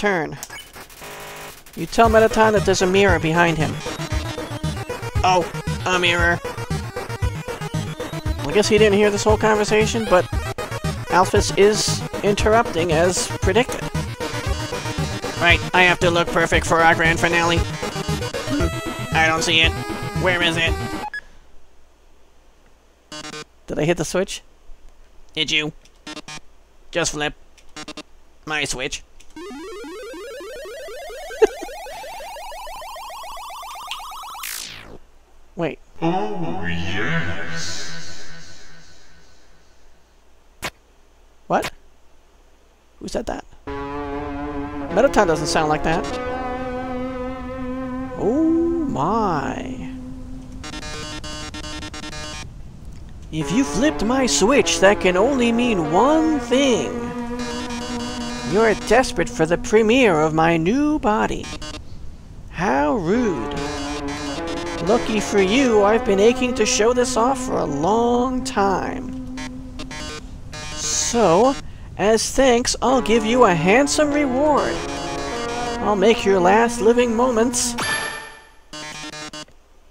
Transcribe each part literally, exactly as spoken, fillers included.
turn. You tell Mettaton that there's a mirror behind him. Oh, a mirror. I guess he didn't hear this whole conversation, but Alphys is interrupting as predicted. Right, I have to look perfect for our grand finale. I don't see it. Where is it? Did I hit the switch? Did you? Just flip. My switch. Wait. Oh, yes. What? Who said that? Mettaton doesn't sound like that. Oh my. If you flipped my switch, that can only mean one thing. You're desperate for the premiere of my new body. How rude. Lucky for you, I've been aching to show this off for a long time. So, as thanks, I'll give you a handsome reward. I'll make your last living moments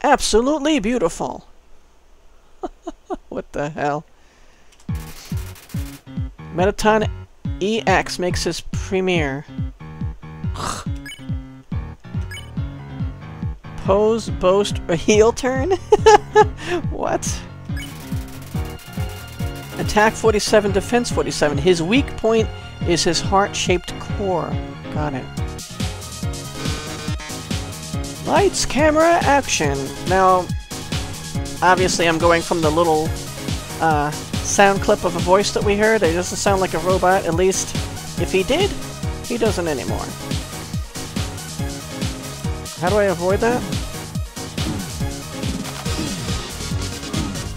absolutely beautiful. What the hell? Mettaton E X makes his premiere. Pose, boast, or heel turn? What? Attack forty-seven, defense forty-seven. His weak point is his heart-shaped core. Got it. Lights, camera, action. Now, obviously I'm going from the little uh, sound clip of a voice that we heard. It doesn't sound like a robot, at least if he did, he doesn't anymore. How do I avoid that?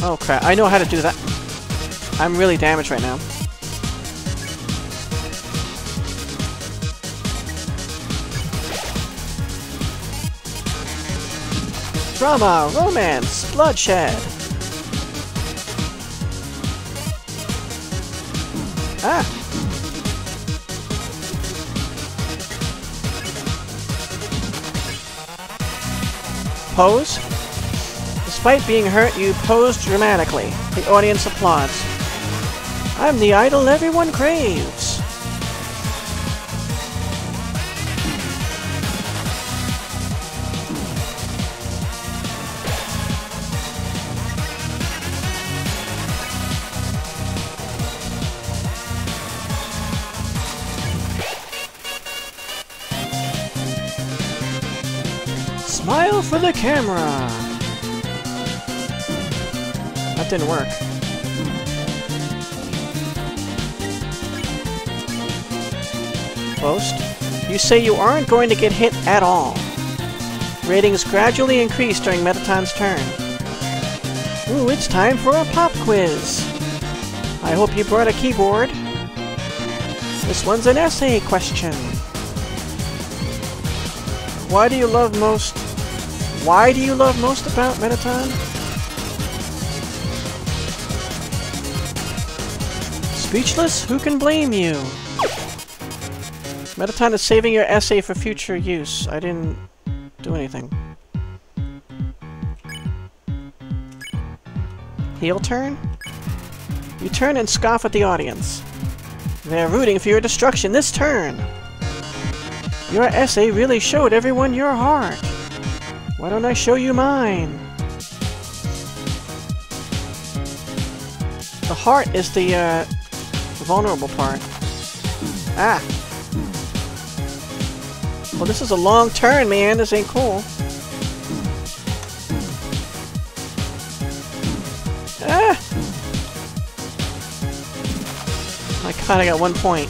Oh crap, I know how to do that. I'm really damaged right now. Drama, romance, bloodshed. Ah! Pose. Despite being hurt, you pose dramatically. The audience applauds. I'm the idol everyone craves. Smile for the camera! That didn't work. Boast. You say you aren't going to get hit at all. Ratings gradually increase during Mettaton's turn. Ooh, it's time for a pop quiz! I hope you brought a keyboard. This one's an essay question. Why do you love most... Why do you love most about Mettaton? Speechless? Who can blame you? Mettaton is saving your essay for future use. I didn't do anything. Heel turn? You turn and scoff at the audience. They're rooting for your destruction this turn! Your essay really showed everyone your heart. Why don't I show you mine? The heart is the uh, vulnerable part. Ah! Well, this is a long turn, man. This ain't cool. Ah! My god, I got one point.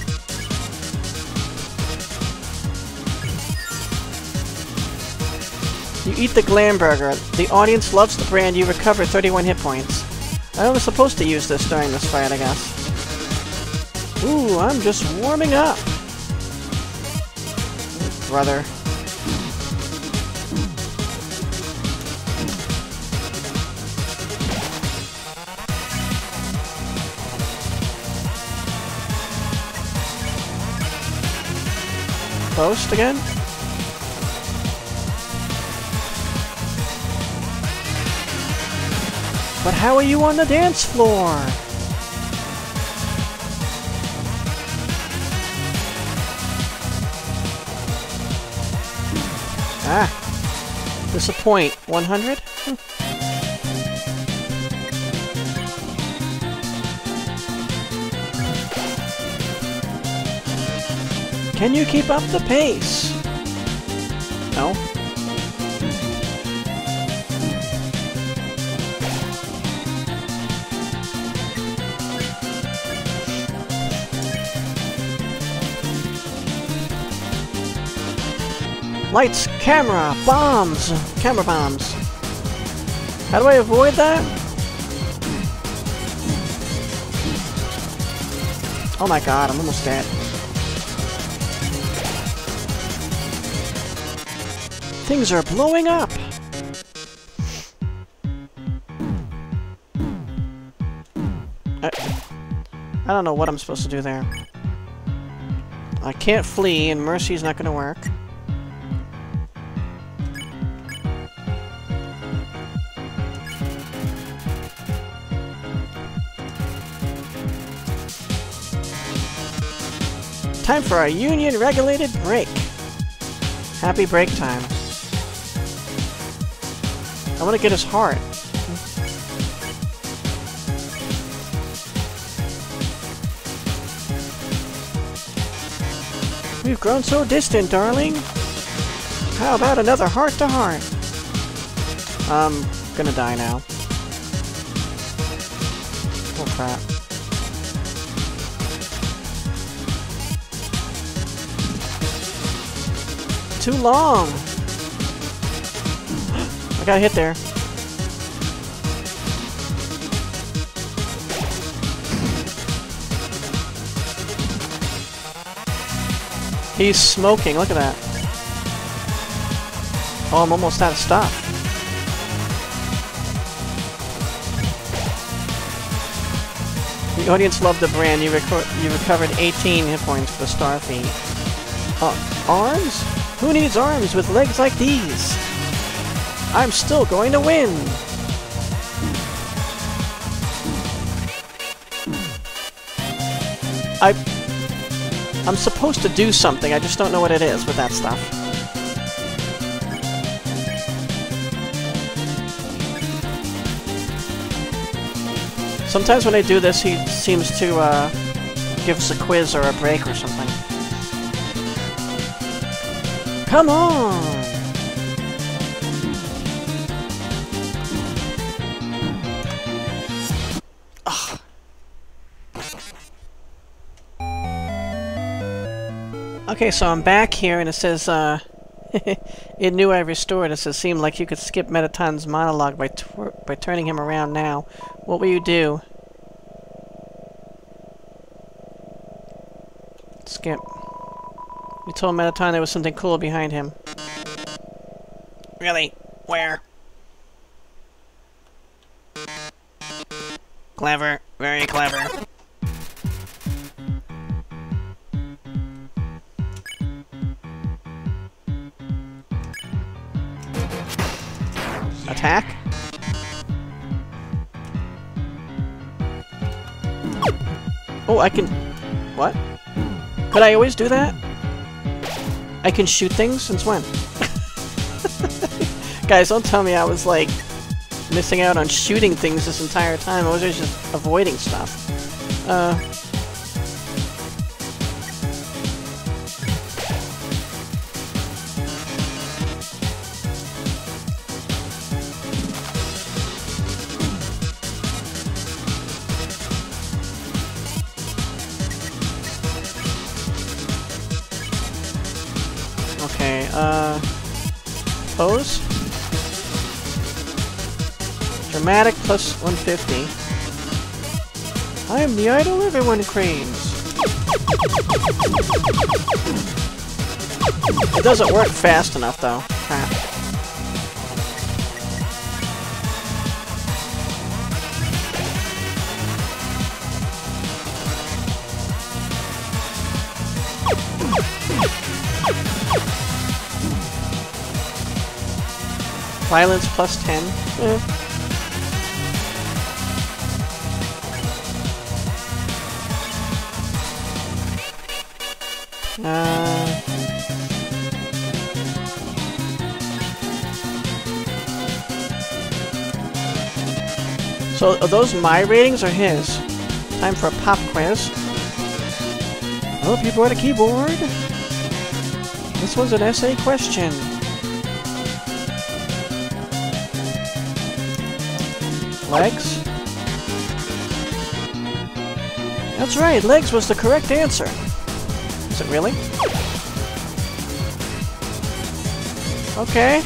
You eat the glam burger. The audience loves the brand. You recover thirty-one hit points. I was supposed to use this during this fight, I guess. Ooh, I'm just warming up. Brother. post again? But how are you on the dance floor? Ah. Disappoint. one hundred? Hm. Can you keep up the pace? No. Lights, camera, bombs! Camera bombs. How do I avoid that? Oh my god, I'm almost dead. Things are blowing up! I, I don't know what I'm supposed to do there. I can't flee, and mercy's not gonna work. Time for a union-regulated break! Happy break time. I want to get his heart. We've grown so distant, darling. How about another heart-to-heart? I'm gonna die now. Oh crap. Too long! I got hit there. He's smoking, look at that. Oh, I'm almost out of stock. The audience loved the brand. You, reco you recovered eighteen hit points for the star feat. Uh, arms? Who needs arms with legs like these? I'm still going to win! I... I'm supposed to do something, I just don't know what it is with that stuff. Sometimes when I do this, he seems to, uh... give us a quiz or a break or something. Come on! Okay, so I'm back here, and it says, uh... it knew I restored. It says, seemed like you could skip Mettaton's monologue by by turning him around now. What will you do? Skip. You told Mettaton there was something cool behind him. Really? Where? Clever. Very clever. Attack? Oh, I can... What? Could I always do that? I can shoot things? Since when? Guys, don't tell me I was, like, missing out on shooting things this entire time. I was just avoiding stuff. Uh... Okay, uh... pose? Dramatic plus one fifty. I am the idol everyone craves! It doesn't work fast enough, though. Crap. Violence plus ten. Mm. Uh, so are those my ratings or his? Time for a pop quiz. I hope you brought a keyboard. This one's an essay question. Legs? That's right, legs was the correct answer. Is it really? Okay.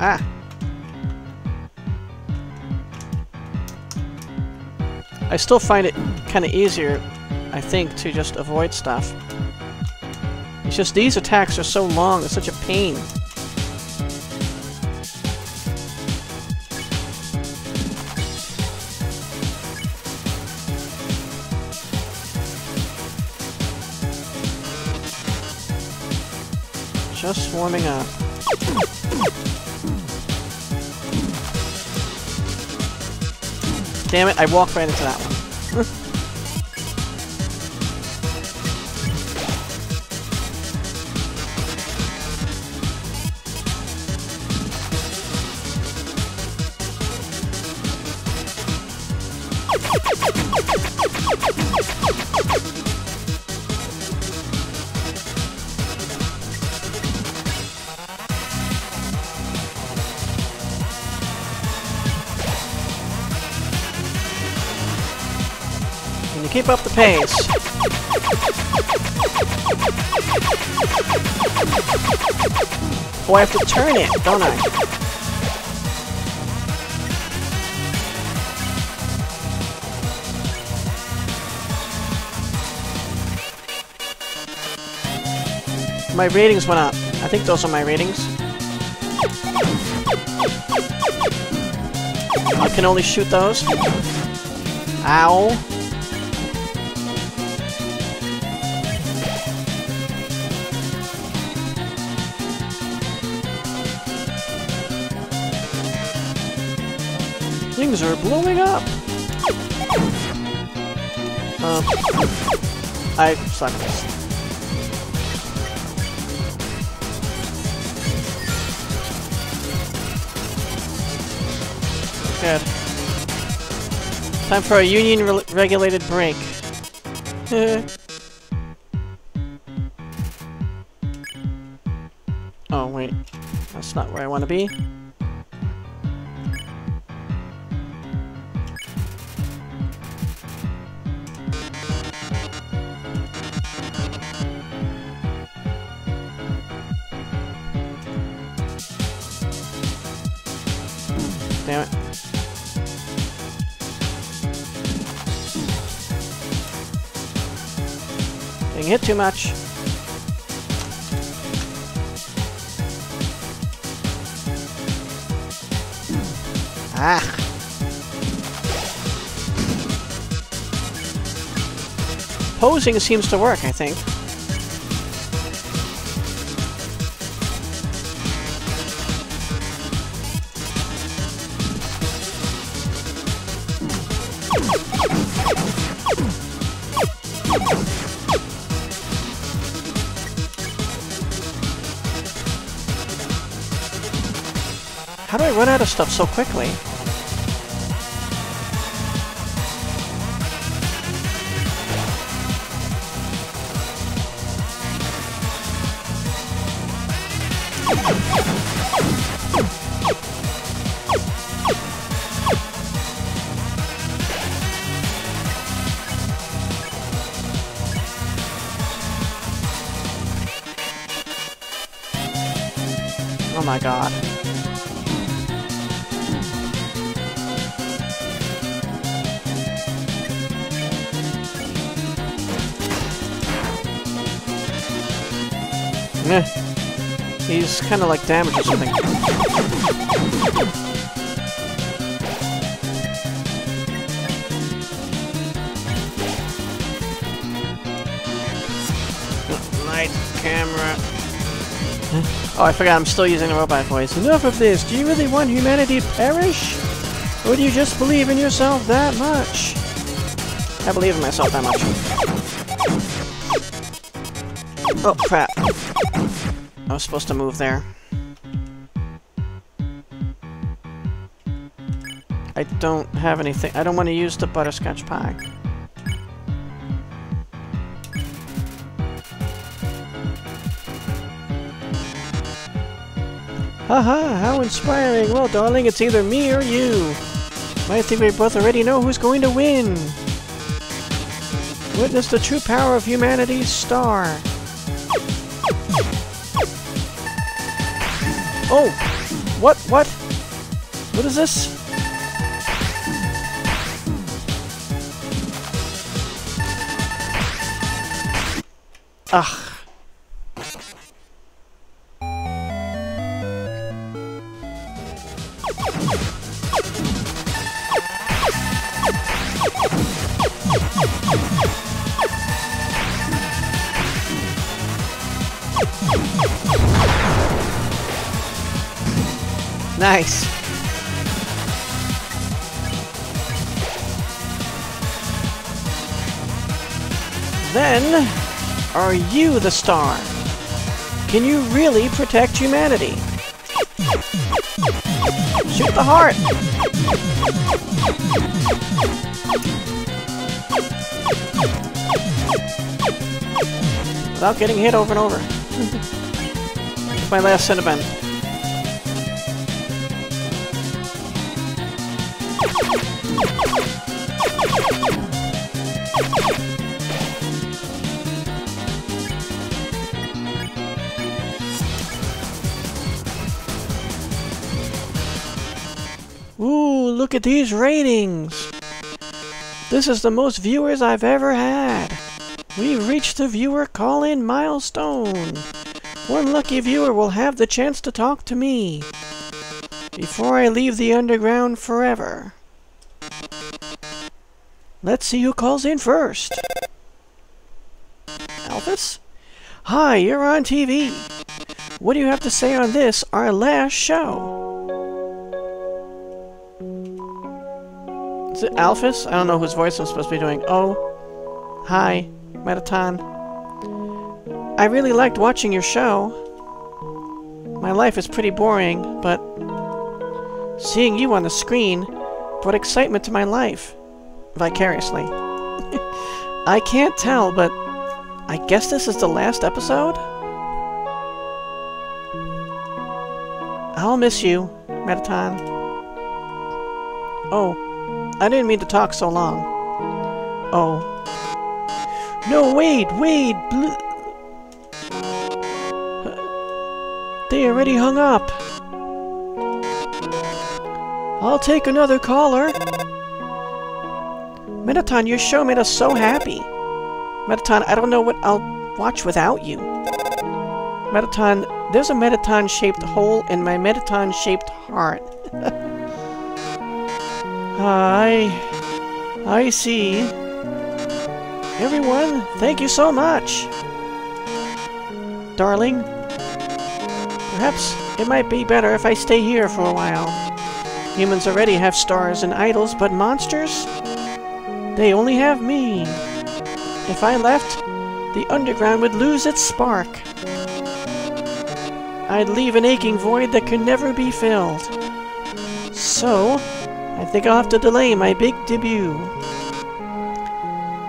Ah. I still find it kind of easier, I think, to just avoid stuff. It's just these attacks are so long, it's such a pain. Just warming up. Damn it, I walked right into that one. Keep up the pace. Oh, I have to turn it, don't I? My ratings went up. I think those are my ratings. I can only shoot those. Ow. Things are blowing up! Uh, I suck. Good. Time for a union-regulated break. Oh, wait. That's not where I want to be. Damn it. Didn't hit too much. Ah. Posing seems to work, I think. How do I run out of stuff so quickly? Oh my god. He's kind of like damaged or something. Light camera. Huh? Oh, I forgot I'm still using the robot voice. Enough of this! Do you really want humanity to perish? Or do you just believe in yourself that much? I believe in myself that much. Oh, crap. I was supposed to move there. I don't have anything. I don't want to use the butterscotch pie. Haha, how inspiring. Well, darling, it's either me or you. I think we both already know who's going to win. Witness the true power of humanity's star. Oh! What? What? What is this? Ugh. Nice. Then, are you the star? Can you really protect humanity? Shoot the heart! Without getting hit over and over. It's my last sentiment. Ooh, look at these ratings! This is the most viewers I've ever had! We've reached the viewer call-in milestone! One lucky viewer will have the chance to talk to me before I leave the underground forever. Let's see who calls in first. Alphys? Hi, you're on T V. What do you have to say on this, our last show? Is it Alphys? I don't know whose voice I'm supposed to be doing. Oh, hi, Mettaton. I really liked watching your show. My life is pretty boring, but seeing you on the screen brought excitement to my life. Vicariously. I can't tell, but I guess this is the last episode? I'll miss you, Mettaton. Oh, I didn't mean to talk so long. Oh. No, wait, wait! Bl- they already hung up. I'll take another caller. Mettaton, your show made us so happy. Mettaton, I don't know what I'll watch without you. Mettaton, there's a Mettaton-shaped hole in my Mettaton-shaped heart. I... I see. Everyone, thank you so much. Darling, perhaps it might be better if I stay here for a while. Humans already have stars and idols, but monsters? They only have me. If I left, the underground would lose its spark. I'd leave an aching void that could never be filled. So, I think I'll have to delay my big debut.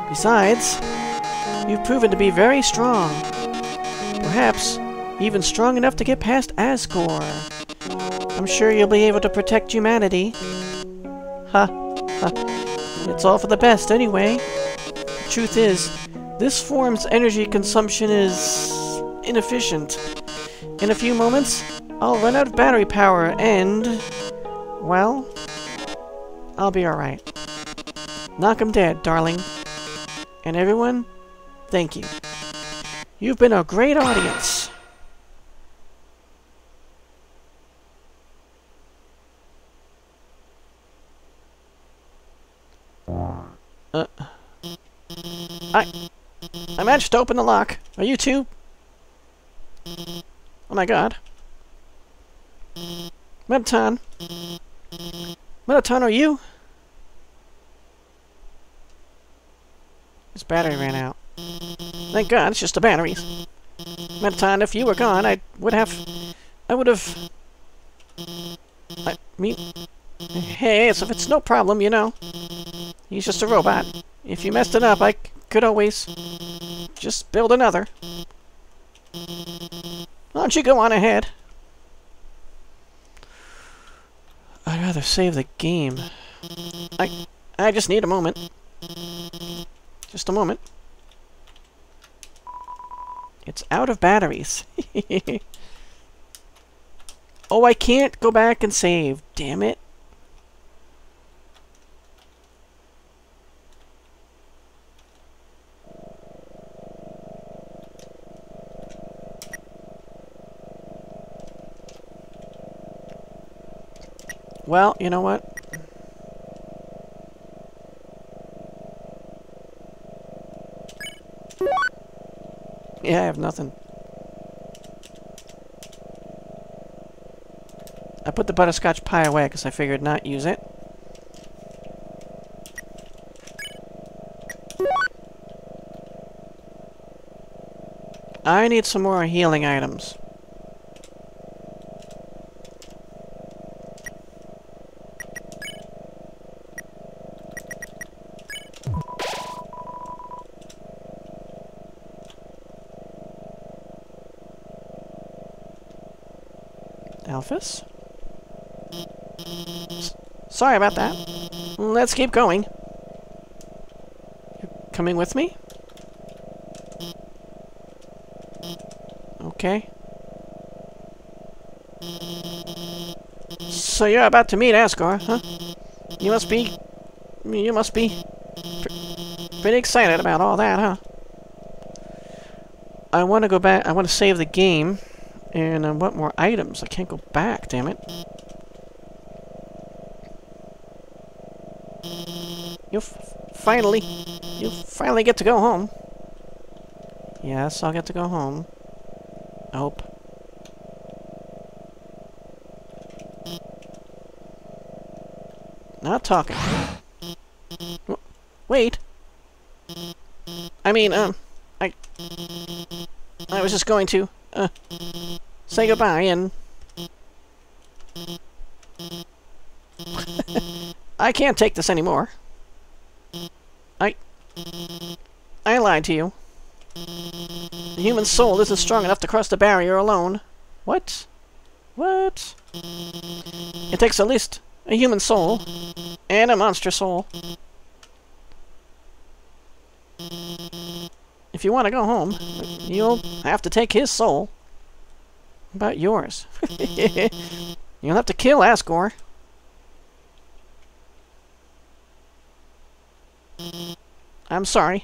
Besides, you've proven to be very strong. Perhaps even strong enough to get past Asgore. I'm sure you'll be able to protect humanity. Ha, ha. It's all for the best, anyway. The truth is, this form's energy consumption is inefficient. In a few moments, I'll run out of battery power and... well, I'll be alright. Knock 'em dead, darling. And everyone, thank you. You've been a great audience. Uh, I, I managed to open the lock. Are you two? Oh my god. Mettaton. Mettaton, are you? This battery ran out. Thank god, it's just the batteries. Mettaton, if you were gone, I would have... I would have... I mean... Hey, so if it's no problem, you know. He's just a robot. If you messed it up, I could always... just build another. Why don't you go on ahead? I'd rather save the game. I... I just need a moment. Just a moment. It's out of batteries. Oh, I can't go back and save. Damn it. Well, you know what? Yeah, I have nothing. I put the butterscotch pie away because I figured not use it. I need some more healing items. Alphys? Sorry about that. Let's keep going. You're coming with me? Okay. So you're about to meet Asgore, huh? You must be... You must be... Pr pretty excited about all that, huh? I want to go back... I want to save the game. And I want more items. I can't go back, damn it. You f finally... You finally get to go home. Yes, I'll get to go home. I hope. Not talking. Wait. I mean, um... I... I was just going to... Uh... Say goodbye and... I can't take this anymore. I... I lied to you. The human soul isn't strong enough to cross the barrier alone. What? What? It takes at least a human soul and a monster soul. If you want to go home, you'll have to take his soul. About yours. You'll have to kill Asgore. I'm sorry.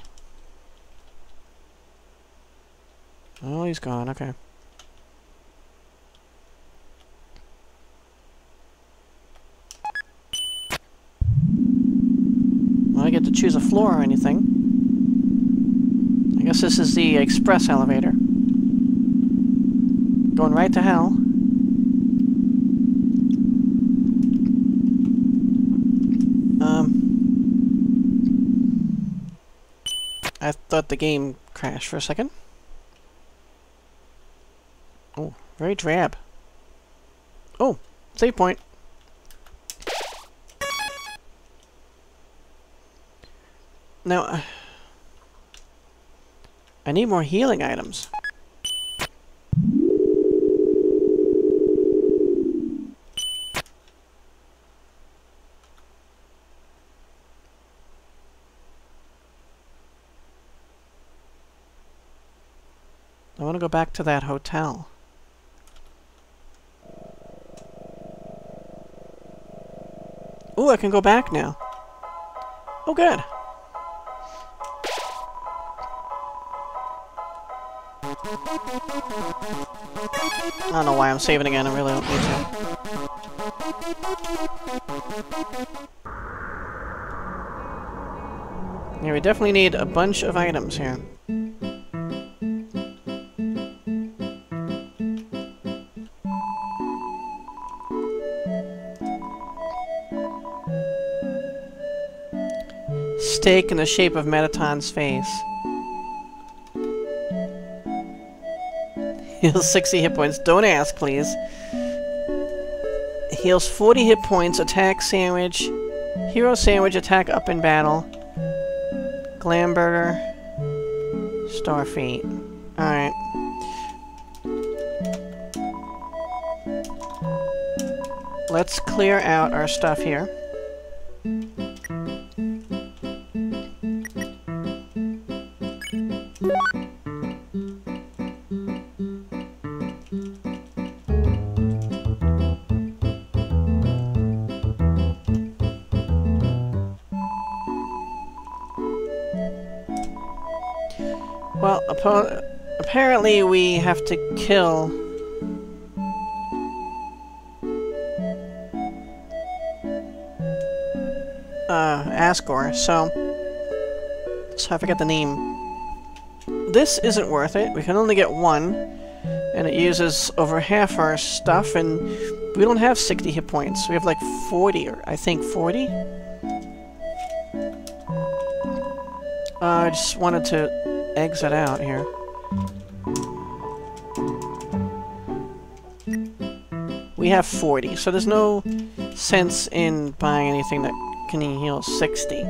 Oh, he's gone. Okay. Well, I get to choose a floor or anything. I guess this is the express elevator. Going right to hell. Um, I thought the game crashed for a second. Oh, very drab. Oh, save point. Now, uh, I need more healing items. I want to go back to that hotel. Ooh, I can go back now. Oh, good. I don't know why I'm saving again. I really don't need to. Yeah, we definitely need a bunch of items here. Steak in the shape of Mettaton's face. Heals sixty hit points. Don't ask, please. Heals forty hit points. Attack sandwich. Hero sandwich. Attack up in battle. Glam burger. Star feet. Alright. Let's clear out our stuff here. Well, apparently we have to kill... Uh, Asgore, so... So I forget the name. This isn't worth it. We can only get one. And it uses over half our stuff, and... We don't have sixty hit points. We have like forty, or I think forty? Uh, I just wanted to... exit out here. We have forty, so there's no sense in buying anything that can heal sixty.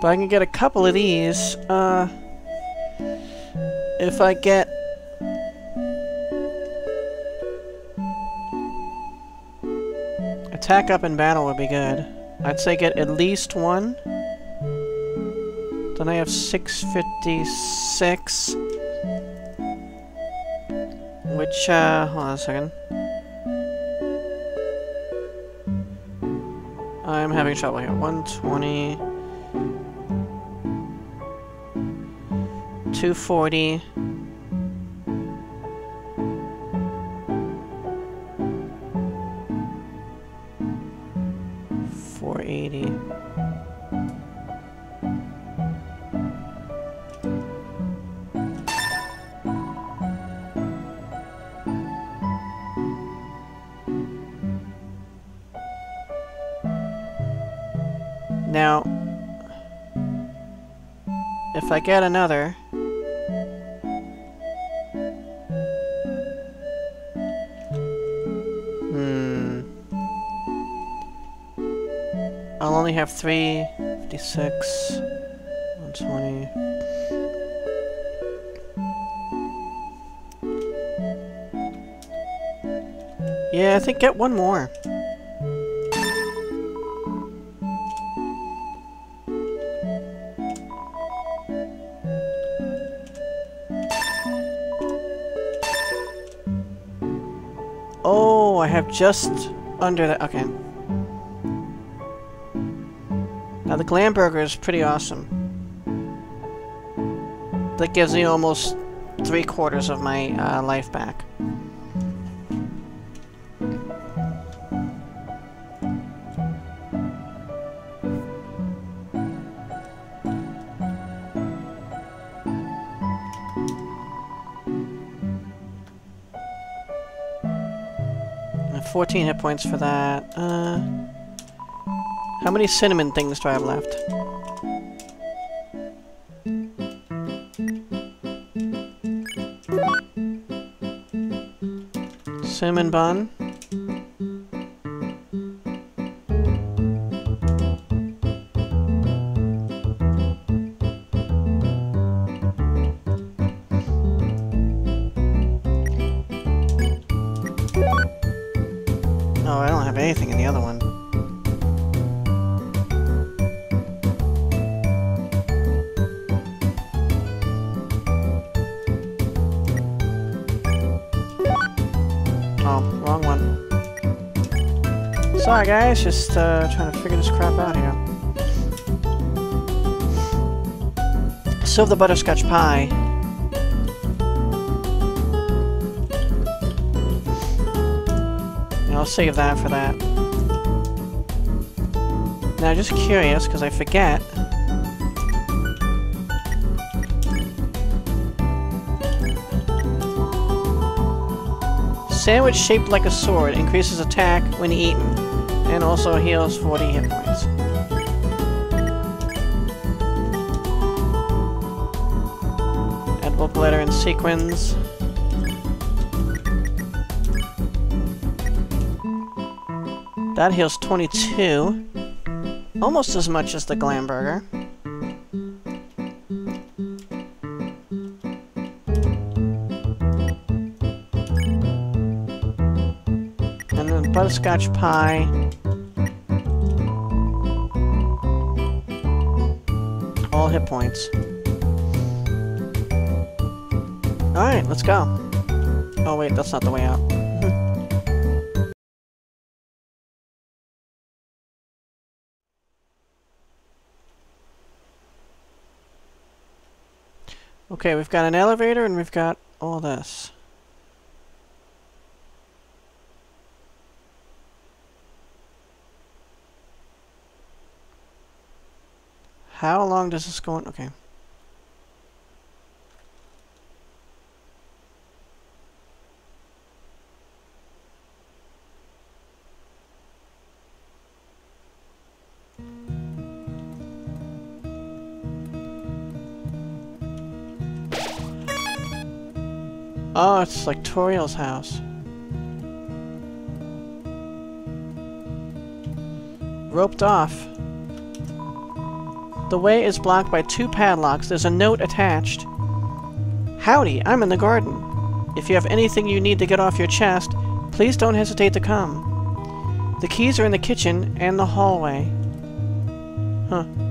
But I can get a couple of these, uh... if I get... Attack up in battle would be good. I'd say get at least one. Then I have six fifty-six. Which, uh, hold on a second. I'm having trouble here. one twenty. two forty. four eighty. Now, if I get another, I'll only have three fifty-six, one twenty. Yeah, I think get one more. Oh, I have just under that. Okay. Now the Glam Burger is pretty awesome. That gives me almost three quarters of my uh, life back. And fourteen hit points for that. Uh... How many cinnamon things do I have left? Cinnamon bun. Oh, I don't have anything in the other one. Oh, wrong one. Sorry guys, just uh, trying to figure this crap out here. Serve the butterscotch pie. I'll save that for that. Now, just curious, because I forget. Sandwich shaped like a sword increases attack when eaten, and also heals forty hit points. Edible glitter in sequins. That heals twenty-two, almost as much as the Glam Burger. Butterscotch pie. All hit points. Alright, let's go. Oh wait, that's not the way out. Okay, we've got an elevator and we've got all this. How long does this go on? Okay. Oh, it's like Toriel's house. Roped off. The way is blocked by two padlocks. There's a note attached. Howdy, I'm in the garden. If you have anything you need to get off your chest, please don't hesitate to come. The keys are in the kitchen and the hallway. Huh.